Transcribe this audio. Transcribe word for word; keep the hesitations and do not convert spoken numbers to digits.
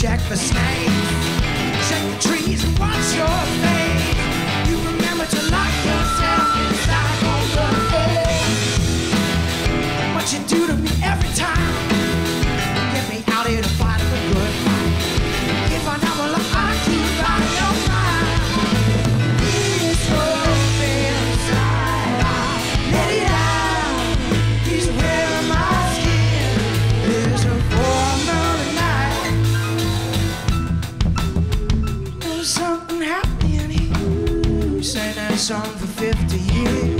check for snakes, check the trees and watch your face. You remember to lock yourself inside on the edge. And what you do to me every time, get me out here to fight for good life. If I never look, I occupy your mind. He's up inside, I let it out. He's wearing my skin, there's a warmer night. There's something happening here. Sang that song for fifty years.